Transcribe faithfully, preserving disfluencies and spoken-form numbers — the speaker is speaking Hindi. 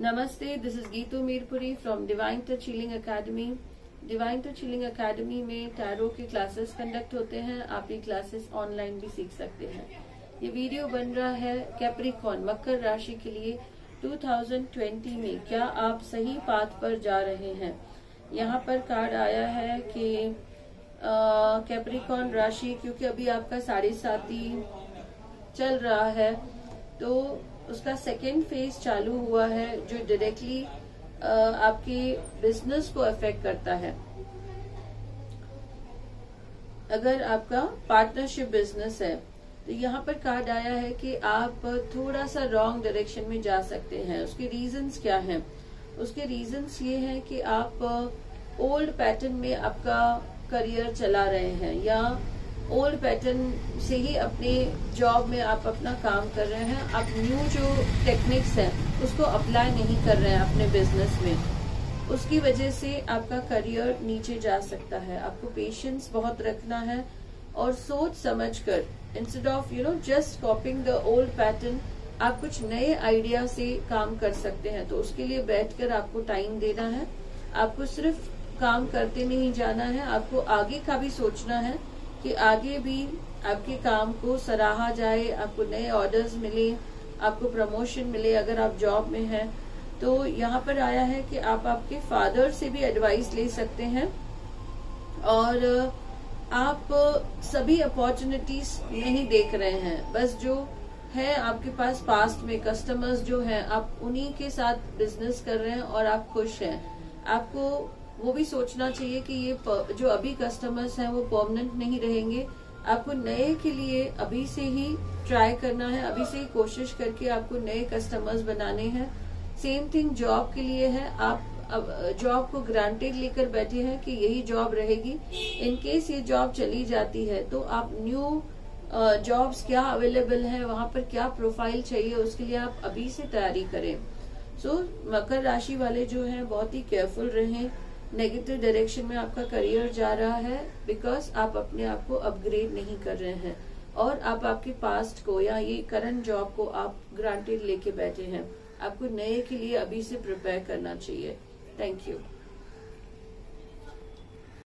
नमस्ते, this is Geetu Mirpuri from divine the chilling academy. Divine the chilling academy में टैरो के क्लासेस कंडक्ट होते हैं। आप ये क्लासेस ऑनलाइन भी सीख सकते हैं। ये वीडियो बन रहा है कैप्रिकॉर्न मकर राशि के लिए दो हज़ार बीस में क्या आप सही पाथ पर जा रहे हैं। यहाँ पर कार्ड आया है कि कैप्रिकॉर्न राशि, क्योंकि अभी आपका साढ़े साती चल रहा है तो उसका सेकेंड फेज चालू हुआ है जो डायरेक्टली आपकी बिजनेस को अफेक्ट करता है। अगर आपका पार्टनरशिप बिजनेस है तो यहाँ पर कार्ड आया है कि आप थोड़ा सा रॉन्ग डायरेक्शन में जा सकते हैं। उसके रीजंस क्या हैं? उसके रीजंस ये हैं कि आप ओल्ड पैटर्न में आपका करियर चला रहे हैं या ओल्ड पैटर्न से ही अपने जॉब में आप अपना काम कर रहे हैं। आप न्यू जो टेक्निक्स हैं उसको अप्लाई नहीं कर रहे हैं अपने बिजनेस में। उसकी वजह से आपका करियर नीचे जा सकता है। आपको पेशेंस बहुत रखना है और सोच समझकर, instead of you know just copying the old pattern, आप कुछ नए आइडिया से काम कर सकते हैं। तो उसके लिए बैठकर आपको टाइम देना है। आपको सिर्फ काम करते नहीं जाना है, आपको आगे का भी सोचना है कि आगे भी आपके काम को सराहा जाए, आपको नए ऑर्डर्स मिले, आपको प्रमोशन मिले अगर आप जॉब में हैं। तो यहाँ पर आया है कि आप आपके फादर से भी एडवाइस ले सकते हैं और आप सभी अपॉर्चुनिटीज नहीं देख रहे हैं, बस जो है आपके पास पास्ट में कस्टमर्स जो हैं आप उन्हीं के साथ बिजनेस कर रहे हैं और आप खुश हैं। आपको वो भी सोचना चाहिए कि ये जो अभी कस्टमर्स हैं वो परमानेंट नहीं रहेंगे। आपको नए के लिए अभी से ही ट्राई करना है, अभी से ही कोशिश करके आपको नए कस्टमर्स बनाने हैं। सेम थिंग जॉब के लिए है। आप जॉब को ग्रांटेड लेकर बैठे हैं कि यही जॉब रहेगी। इन केस ये जॉब चली जाती है तो आप न्यू जॉब्स क्या अवेलेबल है, वहां पर क्या प्रोफाइल चाहिए, उसके लिए आप अभी से तैयारी करें। सो so, मकर राशि वाले जो हैं बहुत ही केयरफुल रहें। नेगेटिव डायरेक्शन में आपका करियर जा रहा है बिकॉज आप अपने आप को अपग्रेड नहीं कर रहे हैं और आप आपके पास्ट को या ये करंट जॉब को आप ग्रांटेड लेके बैठे हैं। आपको नए के लिए अभी से प्रिपेयर करना चाहिए। Thank you.